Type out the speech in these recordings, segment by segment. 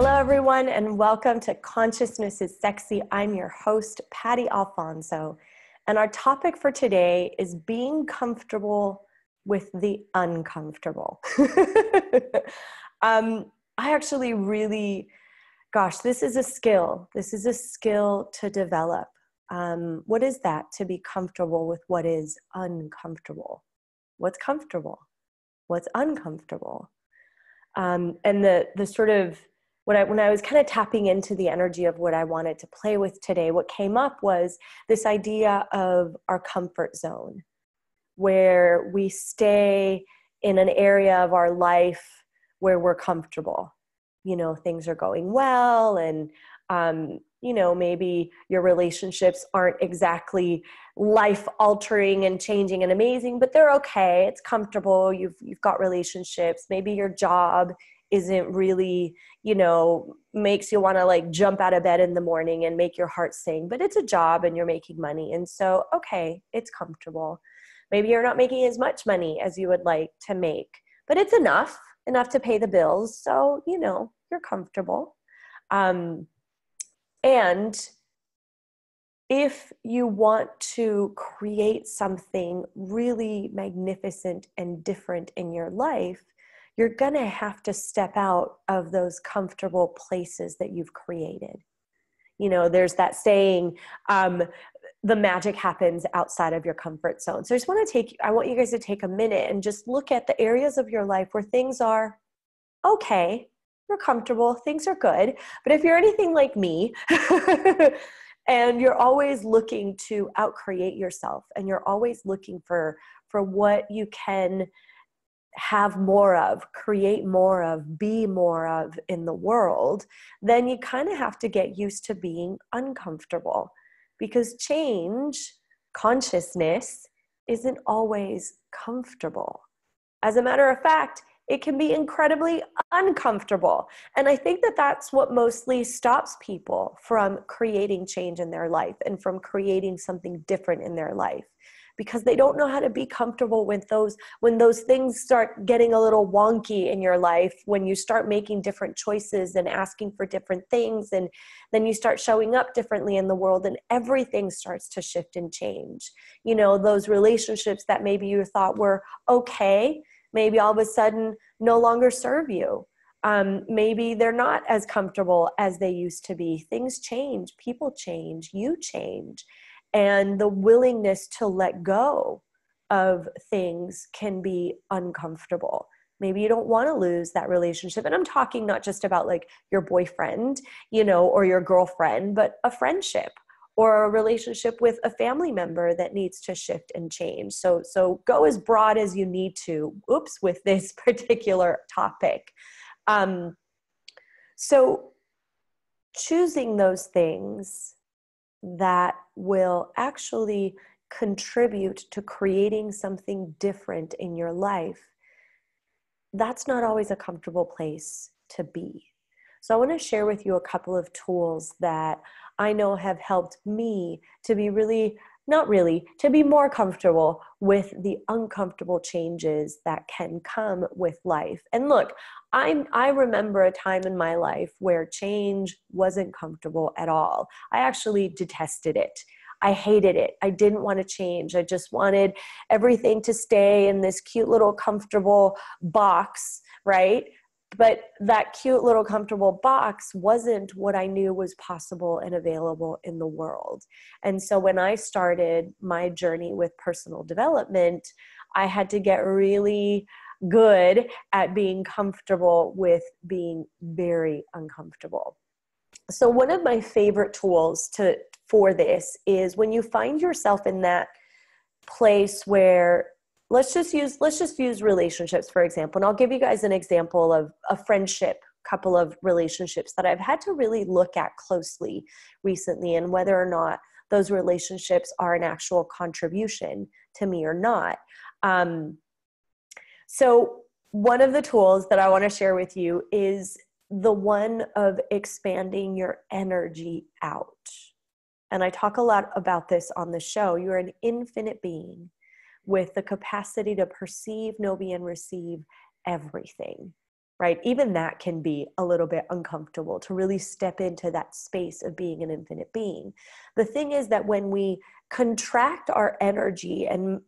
Hello, everyone, and welcome to Consciousness is Sexy. I'm your host, Patty Alfonso, and our topic for today is being comfortable with the uncomfortable. I actually really, this is a skill. This is a skill to develop. What is that? To be comfortable with what is uncomfortable. What's comfortable? What's uncomfortable? And the sort of, when I was kind of tapping into the energy of what I wanted to play with today, what came up was this idea of our comfort zone, where we stay in an area of our life where we're comfortable. You know, things are going well, and you know, maybe your relationships aren't exactly life-altering and changing and amazing, but they're okay. It's comfortable. You've got relationships. Maybe your job isn't really, you know, makes you want to like jump out of bed in the morning and make your heart sing, but it's a job and you're making money. And so, okay, it's comfortable. Maybe you're not making as much money as you would like to make, but it's enough to pay the bills. So, you know, you're comfortable. And if you want to create something really magnificent and different in your life, you're going to have to step out of those comfortable places that you've created. You know, there's that saying, the magic happens outside of your comfort zone. So I want you guys to take a minute and just look at the areas of your life where things are okay, you're comfortable, things are good. But if you're anything like me, and you're always looking to out-create yourself, and you're always looking for what you can have more of, create more of, be more of in the world, then you kind of have to get used to being uncomfortable, because change, consciousness, isn't always comfortable. As a matter of fact, it can be incredibly uncomfortable. And I think that that's what mostly stops people from creating change in their life and from creating something different in their life, because they don't know how to be comfortable with those, when those things start getting a little wonky in your life, when you start making different choices and asking for different things, and then you start showing up differently in the world, and everything starts to shift and change. You know, those relationships that maybe you thought were okay, maybe all of a sudden no longer serve you. Maybe they're not as comfortable as they used to be. Things change, people change, you change. And the willingness to let go of things can be uncomfortable. Maybe you don't want to lose that relationship. And I'm talking not just about like your boyfriend, you know, or your girlfriend, but a friendship or a relationship with a family member that needs to shift and change. So go as broad as you need to, with this particular topic. So choosing those things that will actually contribute to creating something different in your life, that's not always a comfortable place to be. So I want to share with you a couple of tools that I know have helped me to be to be more comfortable with the uncomfortable changes that can come with life. And look, I remember a time in my life where change wasn't comfortable at all. I actually detested it. I hated it. I didn't want to change. I just wanted everything to stay in this cute little comfortable box, right? But that cute little comfortable box wasn't what I knew was possible and available in the world. And so when I started my journey with personal development, I had to get really good at being comfortable with being very uncomfortable. So one of my favorite tools for this is when you find yourself in that place where, let's just use relationships, for example. And I'll give you guys an example of a friendship, couple of relationships that I've had to really look at closely recently, and whether or not those relationships are an actual contribution to me or not. So one of the tools that I want to share with you is the one of expanding your energy out. And I talk a lot about this on the show. You're an infinite being with the capacity to perceive, know, be, and receive everything. right? Even that can be a little bit uncomfortable to really step into that space of being an infinite being. The thing is that when we contract our energy and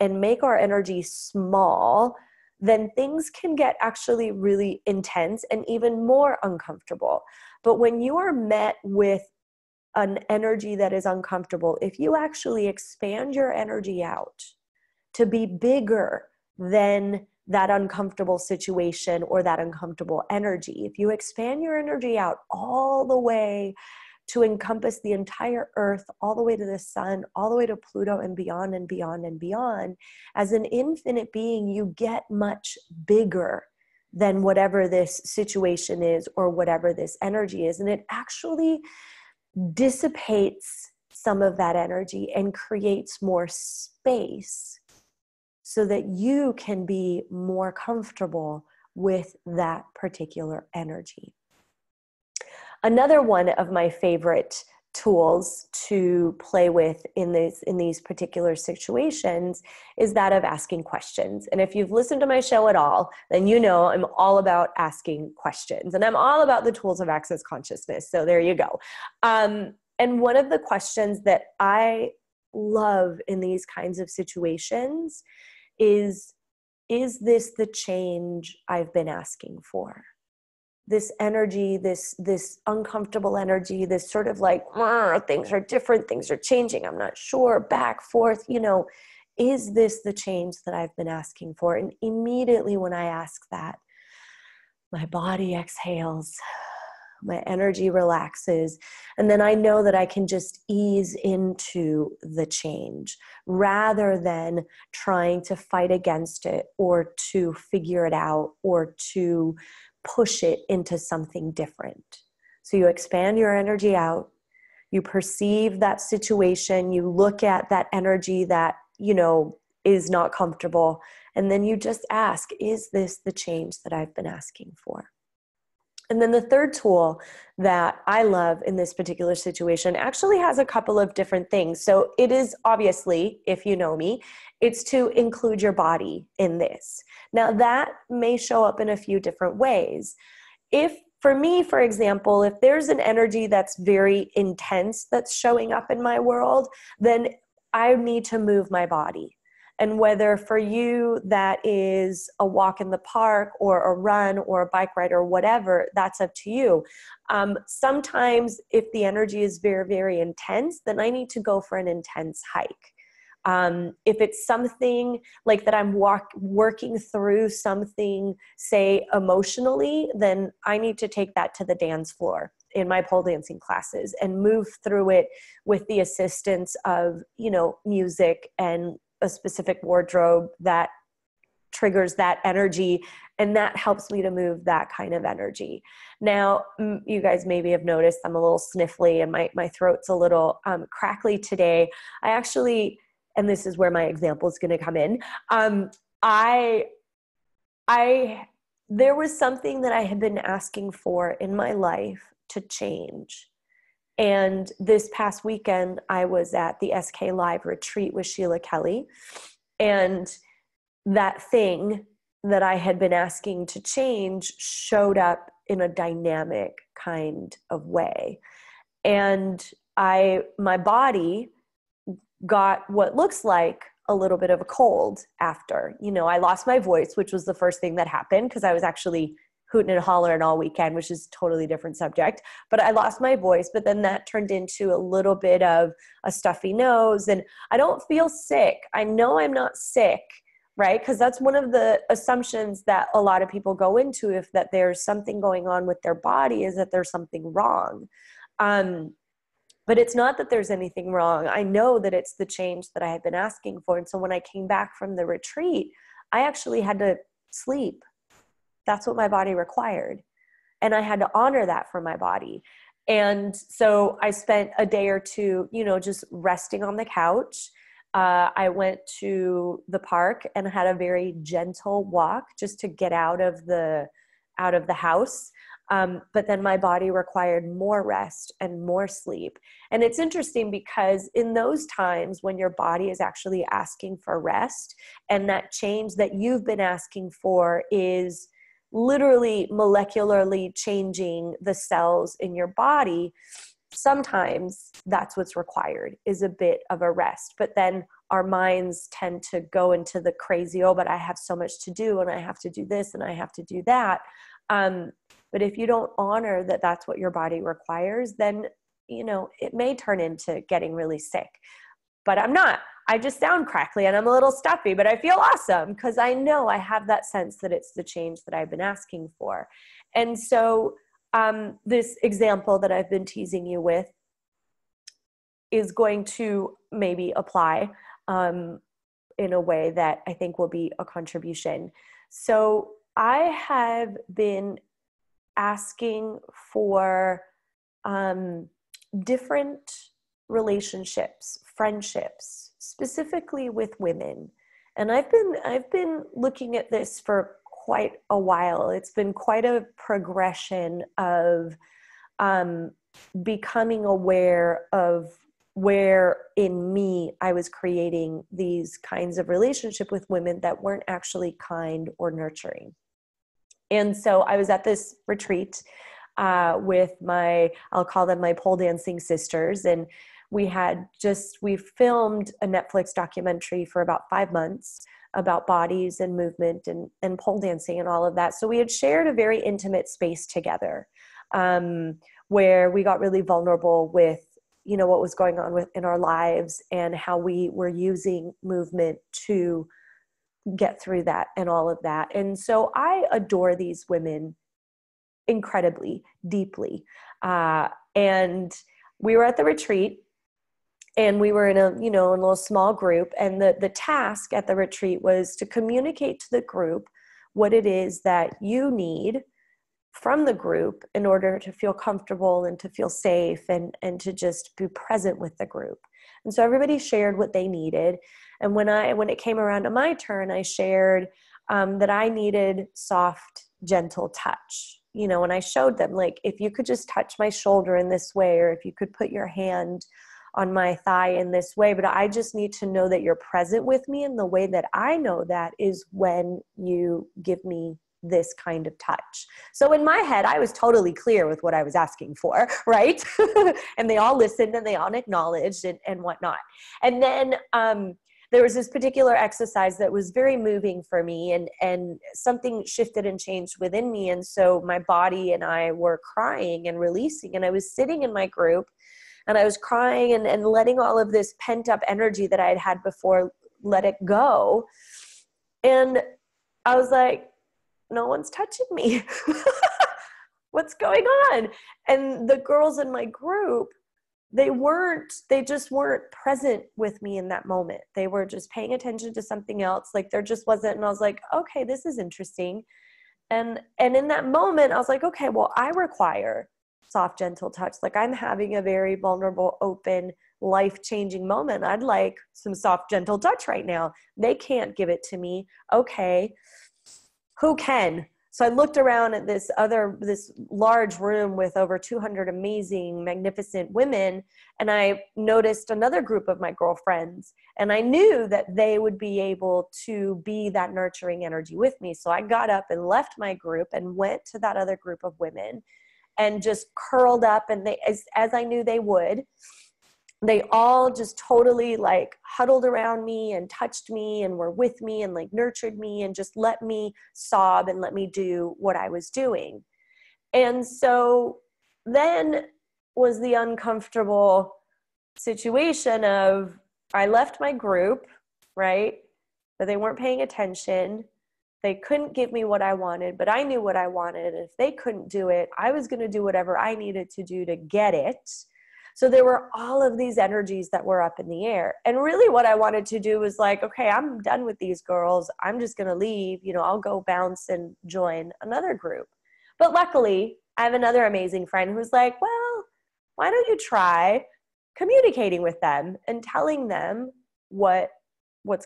make our energy small, then things can get actually really intense and even more uncomfortable. But when you are met with an energy that is uncomfortable, if you actually expand your energy out to be bigger than that uncomfortable situation or that uncomfortable energy, if you expand your energy out all the way to encompass the entire earth, all the way to the sun, all the way to Pluto and beyond and beyond and beyond, as an infinite being, you get much bigger than whatever this situation is or whatever this energy is. And it actually dissipates some of that energy and creates more space so that you can be more comfortable with that particular energy. Another one of my favorite tools to play with in these particular situations is that of asking questions. And if you've listened to my show at all, then you know I'm all about asking questions. And I'm all about the tools of Access Consciousness. So there you go. And one of the questions that I love in these kinds of situations is this the change I've been asking for? This energy, this uncomfortable energy, this sort of like, things are different, things are changing, I'm not sure, back, forth, you know, is this the change that I've been asking for? And immediately when I ask that, my body exhales, my energy relaxes, and then I know that I can just ease into the change rather than trying to fight against it or to figure it out or to push it into something different. So you expand your energy out, you perceive that situation, you look at that energy that, you know, is not comfortable, and then you just ask, is this the change that I've been asking for? And then the third tool that I love in this particular situation actually has a couple of different things. So it is obviously, if you know me, it's to include your body in this. Now that may show up in a few different ways. If for me, for example, if there's an energy that's very intense that's showing up in my world, then I need to move my body. And whether for you that is a walk in the park or a run or a bike ride or whatever, that's up to you. Sometimes if the energy is very, very intense, then I need to go for an intense hike. If it's something like that I'm working through something, say emotionally, then I need to take that to the dance floor in my pole dancing classes and move through it with the assistance of, you know, music and a specific wardrobe that triggers that energy, and that helps me to move that kind of energy. Now, you guys maybe have noticed I'm a little sniffly and my throat's a little crackly today. I actually, and this is where my example is going to come in, there was something that I had been asking for in my life to change. And this past weekend, I was at the SK Live retreat with Sheila Kelly. And that thing that I had been asking to change showed up in a dynamic kind of way. And my body got what looks like a little bit of a cold after. You know, I lost my voice, which was the first thing that happened because I was actually hooting and hollering all weekend, which is a totally different subject. But I lost my voice, but then that turned into a little bit of a stuffy nose. And I don't feel sick. I know I'm not sick, right? Because that's one of the assumptions that a lot of people go into, if that there's something going on with their body, is that there's something wrong. But it's not that there's anything wrong. I know that it's the change that I had been asking for. And so when I came back from the retreat, I actually had to sleep. That's what my body required. And I had to honor that for my body. And so I spent a day or two, you know, just resting on the couch. I went to the park and had a very gentle walk just to get out of the house. But then my body required more rest and more sleep. And it's interesting because in those times when your body is actually asking for rest, and that change that you've been asking for is literally molecularly changing the cells in your body, sometimes that's what's required, is a bit of a rest. But then our minds tend to go into the crazy, oh, but I have so much to do, and I have to do this, and I have to do that. But if you don't honor that that's what your body requires, then, you know, it may turn into getting really sick. But I'm not. I just sound crackly and I'm a little stuffy, but I feel awesome because I know I have that sense that it's the change that I've been asking for. And so this example that I've been teasing you with is going to maybe apply in a way that I think will be a contribution. So I have been asking for different relationships, friendships, specifically with women. And I've been looking at this for quite a while. It's been quite a progression of becoming aware of where in me I was creating these kinds of relationship with women that weren't actually kind or nurturing. And so I was at this retreat with my, I'll call them my pole dancing sisters. And we filmed a Netflix documentary for about 5 months about bodies and movement and pole dancing and all of that. So we had shared a very intimate space together where we got really vulnerable with, you know, what was going on in our lives and how we were using movement to get through that and all of that. And so I adore these women incredibly, deeply. And we were at the retreat and we were in a, you know, a little small group, and the task at the retreat was to communicate to the group what it is that you need from the group in order to feel comfortable and to feel safe and to just be present with the group. And so everybody shared what they needed. And when it came around to my turn, I shared that I needed soft, gentle touch. You know, and I showed them, like, if you could just touch my shoulder in this way, or if you could put your hand on my thigh in this way, but I just need to know that you're present with me. And the way that I know that is when you give me this kind of touch. So in my head, I was totally clear with what I was asking for, right? And they all listened and they all acknowledged and whatnot. And then, there was this particular exercise that was very moving for me, and something shifted and changed within me. And so my body and I were crying and releasing, and I was sitting in my group and I was crying and letting all of this pent up energy that I had had before, let it go. And I was like, no one's touching me. What's going on? And the girls in my group, they just weren't present with me in that moment. They were just paying attention to something else. Like, there just wasn't. And I was like, okay, this is interesting. And in that moment, I was like, okay, well, I require soft, gentle touch. Like, I'm having a very vulnerable, open, life-changing moment. I'd like some soft, gentle touch right now. They can't give it to me. Okay, who can? So I looked around at this large room with over 200 amazing, magnificent women, and I noticed another group of my girlfriends, and I knew that they would be able to be that nurturing energy with me. So I got up and left my group and went to that other group of women and just curled up, and they, as I knew they would, they all just totally, like, huddled around me and touched me and were with me and, like, nurtured me and just let me sob and let me do what I was doing. And so then was the uncomfortable situation of, I left my group, right? But they weren't paying attention. They couldn't give me what I wanted, but I knew what I wanted. And if they couldn't do it, I was going to do whatever I needed to do to get it. So there were all of these energies that were up in the air. And really what I wanted to do was like, okay, I'm done with these girls. I'm just going to leave. You know, I'll go bounce and join another group. But luckily, I have another amazing friend who's like, well, why don't you try communicating with them and telling them what's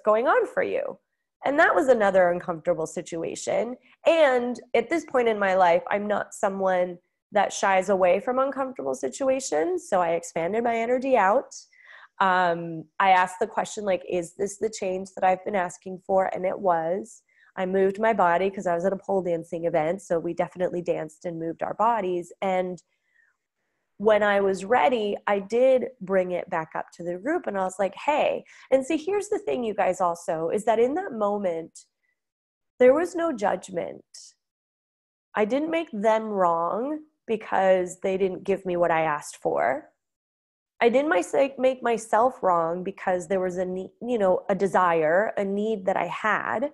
going on for you? And that was another uncomfortable situation. And at this point in my life, I'm not someone that shies away from uncomfortable situations. So I expanded my energy out. I asked the question, like, is this the change that I've been asking for? And it was. I moved my body because I was at a pole dancing event. So we definitely danced and moved our bodies. And when I was ready, I did bring it back up to the group and I was like, hey, and see, here's the thing, you guys, also is that in that moment, there was no judgment. I didn't make them wrong because they didn't give me what I asked for. I didn't make myself wrong because there was a need, you know, a desire, a need that I had.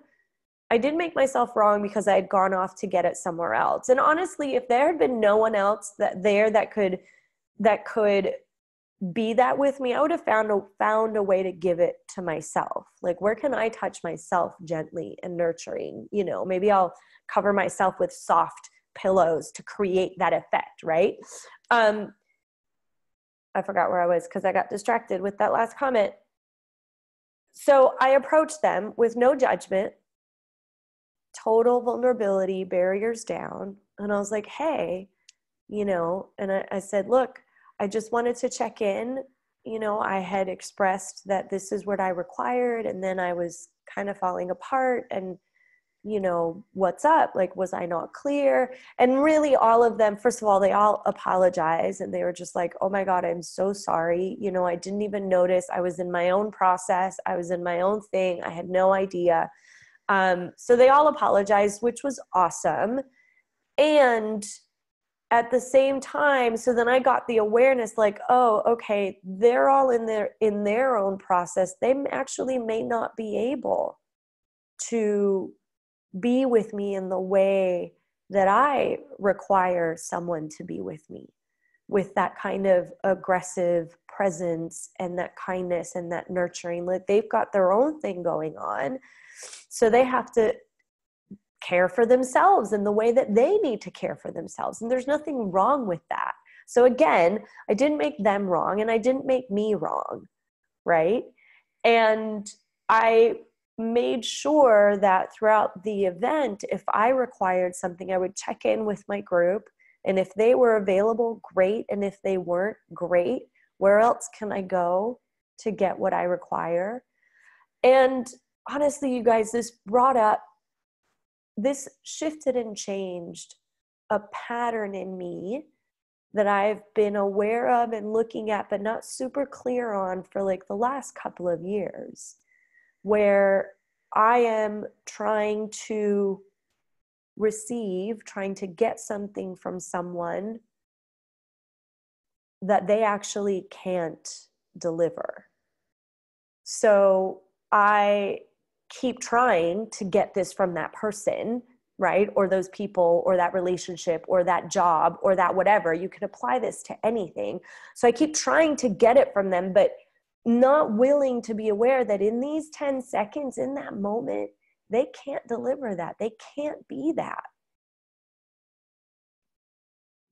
I did make myself wrong because I had gone off to get it somewhere else. And honestly, if there had been no one else that could be that with me, I would have found a way to give it to myself. Like, where can I touch myself gently and nurturing? You know, maybe I'll cover myself with soft pillows to create that effect, right? I forgot where I was because I got distracted with that last comment. So I approached them with no judgment, total vulnerability, barriers down. And I was like, hey, you know, and I said, look, I just wanted to check in. You know, I had expressed that this is what I required. And then I was kind of falling apart and, you know, what's up? Like, was I not clear? And really all of them, first of all, they all apologized and they were just like, oh my God, I'm so sorry. You know, I didn't even notice. I was in my own process. I was in my own thing. I had no idea. So they all apologized, which was awesome. And at the same time, so then I got the awareness like, oh, okay, they're all in their own process. They actually may not be able to be with me in the way that I require someone to be with me, with that kind of aggressive presence and that kindness and that nurturing. Like, they've got their own thing going on. So they have to care for themselves in the way that they need to care for themselves. And there's nothing wrong with that. So again, I didn't make them wrong and I didn't make me wrong, right? And I made sure that throughout the event, if I required something, I would check in with my group. And if they were available, great. And if they weren't, great. Where else can I go to get what I require? And honestly, you guys, this shifted and changed a pattern in me that I've been aware of and looking at, but not super clear on for like the last couple of years, where I am trying to receive, trying to get something from someone that they actually can't deliver. So I keep trying to get this from that person, right? Or those people, or that relationship, or that job, or that whatever. You can apply this to anything. So I keep trying to get it from them, but not willing to be aware that in these 10 seconds, in that moment, they can't deliver that. They can't be that.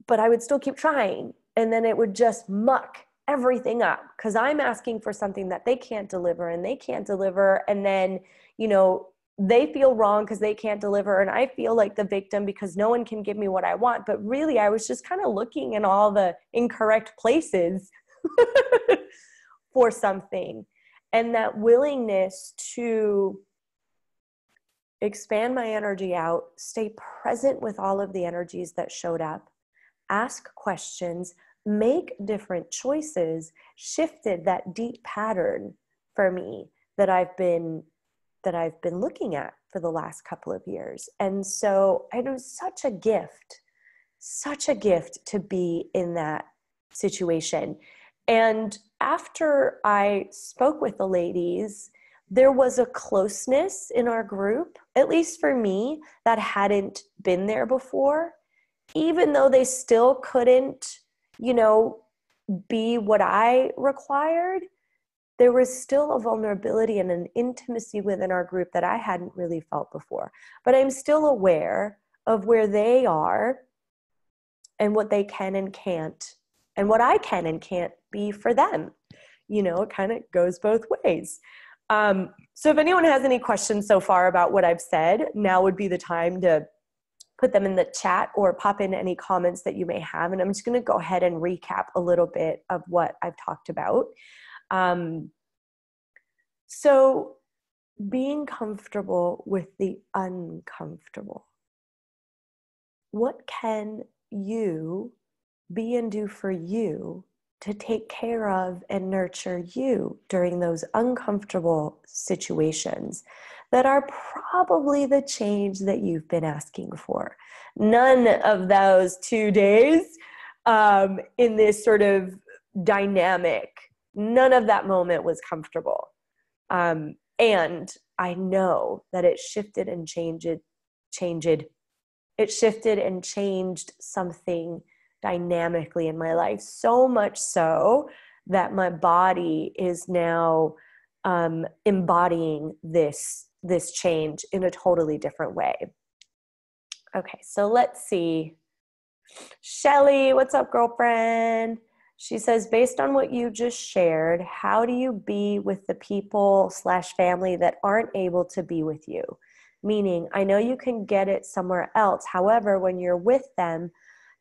But I would still keep trying. And then it would just muck everything up because I'm asking for something that they can't deliver and they can't deliver. And then, you know, they feel wrong because they can't deliver. And I feel like the victim because no one can give me what I want. But really, I was just kind of looking in all the incorrect places for something. And that willingness to expand my energy out, stay present with all of the energies that showed up, ask questions, make different choices, shifted that deep pattern for me that I've been looking at for the last couple of years. And so it was such a gift to be in that situation. And after I spoke with the ladies, there was a closeness in our group, at least for me, that hadn't been there before, even though they still couldn't, you know, be what I required. There was still a vulnerability and an intimacy within our group that I hadn't really felt before. But I'm still aware of where they are and what they can and can't, and what I can and can't be for them. You know, it kind of goes both ways. So if anyone has any questions so far about what I've said, now would be the time to put them in the chat or pop in any comments that you may have. And I'm just going to go ahead and recap a little bit of what I've talked about. So being comfortable with the uncomfortable. What can you be and do for you to take care of and nurture you during those uncomfortable situations that are probably the change that you've been asking for? None of those 2 days in this sort of dynamic, none of that moment was comfortable. And I know that it shifted and changed. It shifted and changed something dynamically in my life, so much so that my body is now embodying this change in a totally different way. Okay, so let's see. Shelley, what's up, girlfriend? She says, based on what you just shared, how do you be with the people/family that aren't able to be with you? Meaning, I know you can get it somewhere else. However, when you're with them,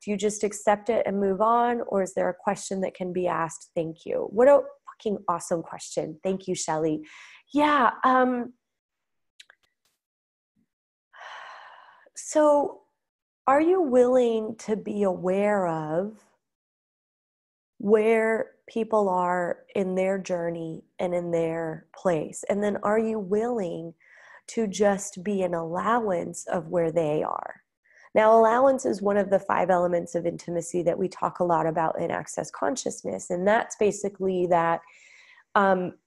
do you just accept it and move on? Or is there a question that can be asked? Thank you. What a fucking awesome question. Thank you, Shelley. Yeah. So are you willing to be aware of where people are in their journey and in their place? And then are you willing to just be an allowance of where they are? Now, allowance is one of the 5 elements of intimacy that we talk a lot about in Access Consciousness. And that's basically that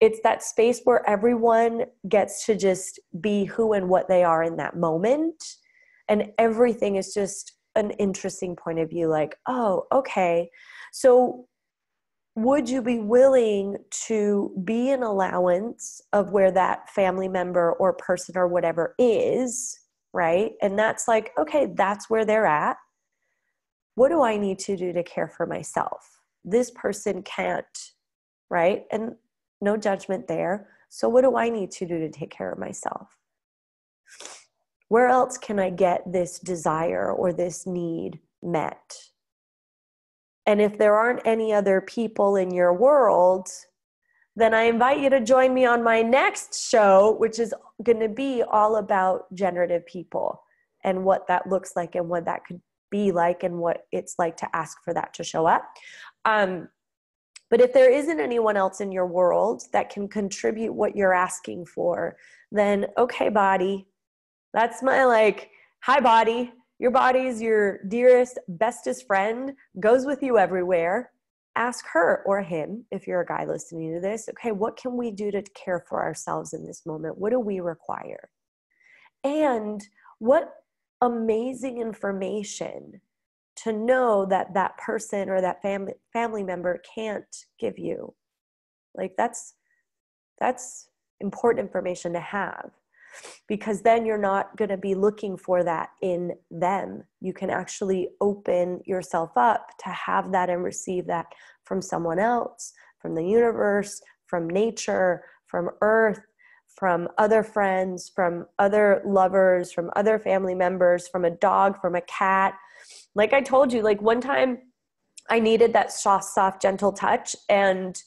it's that space where everyone gets to just be who and what they are in that moment. And everything is just an interesting point of view, like, oh, okay. So would you be willing to be an allowance of where that family member or person or whatever is? Right? And that's like, okay, that's where they're at. What do I need to do to care for myself? This person can't, right? And no judgment there. So what do I need to do to take care of myself? Where else can I get this desire or this need met? And if there aren't any other people in your world, then I invite you to join me on my next show, which is going to be all about generative people and what that looks like and what that could be like and what it's like to ask for that to show up. But if there isn't anyone else in your world that can contribute what you're asking for, then okay, body. That's my like, hi, body. Your body's your dearest, bestest friend, goes with you everywhere. Ask her or him, if you're a guy listening to this, okay, what can we do to care for ourselves in this moment? What do we require? And what amazing information to know that that person or that family member can't give you. Like that's important information to have, because then you're not going to be looking for that in them. You can actually open yourself up to have that and receive that from someone else, from the universe, from nature, from earth, from other friends, from other lovers, from other family members, from a dog, from a cat. Like I told you, like one time I needed that soft, gentle touch, and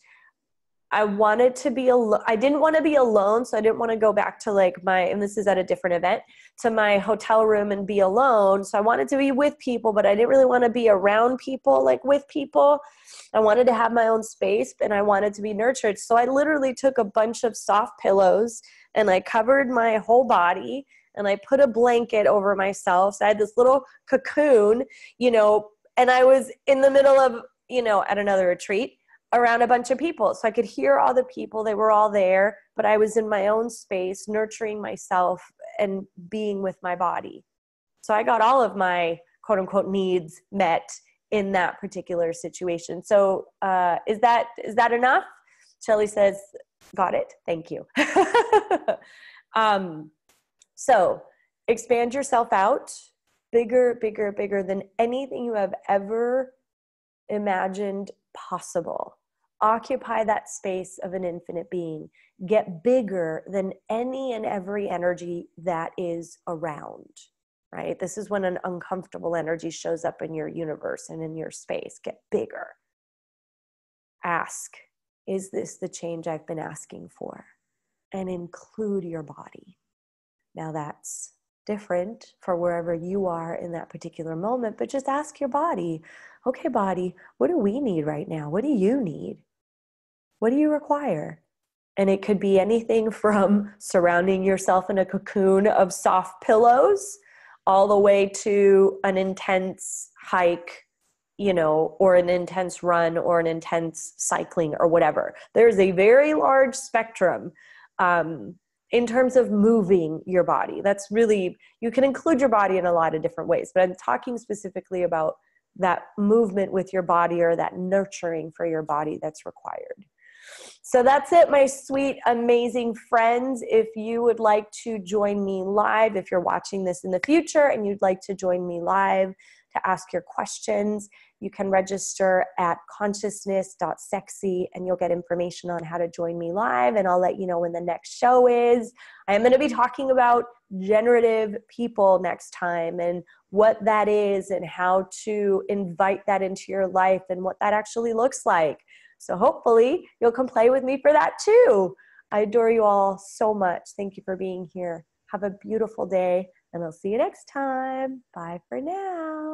I wanted to be alone. I didn't want to be alone. So I didn't want to go back to like my, and this is at a different event, to my hotel room and be alone. So I wanted to be with people, but I didn't really want to be around people, like with people. I wanted to have my own space and I wanted to be nurtured. So I literally took a bunch of soft pillows and I covered my whole body and I put a blanket over myself. So I had this little cocoon, you know, and I was in the middle of, you know, at another retreat, around a bunch of people. So I could hear all the people, they were all there, but I was in my own space, nurturing myself and being with my body. So I got all of my quote unquote needs met in that particular situation. So is that enough? Shelley says, got it, thank you. So expand yourself out, bigger than anything you have ever imagined possible. Occupy that space of an infinite being. Get bigger than any and every energy that is around, right? This is when an uncomfortable energy shows up in your universe and in your space. Get bigger. Ask, is this the change I've been asking for? and include your body. Now that's different for wherever you are in that particular moment, but just ask your body, okay, body, what do we need right now? What do you need? What do you require? And it could be anything from surrounding yourself in a cocoon of soft pillows all the way to an intense hike, you know, or an intense run or an intense cycling or whatever. There's a very large spectrum in terms of moving your body. That's really, you can include your body in a lot of different ways, but I'm talking specifically about that movement with your body or that nurturing for your body that's required. So that's it, my sweet, amazing friends. If you would like to join me live, if you're watching this in the future and you'd like to join me live to ask your questions, you can register at consciousness.sexy and you'll get information on how to join me live, and I'll let you know when the next show is. I'm going to be talking about generative people next time and what that is and how to invite that into your life and what that actually looks like. So hopefully you'll come play with me for that too. I adore you all so much. Thank you for being here. Have a beautiful day, and I'll see you next time. Bye for now.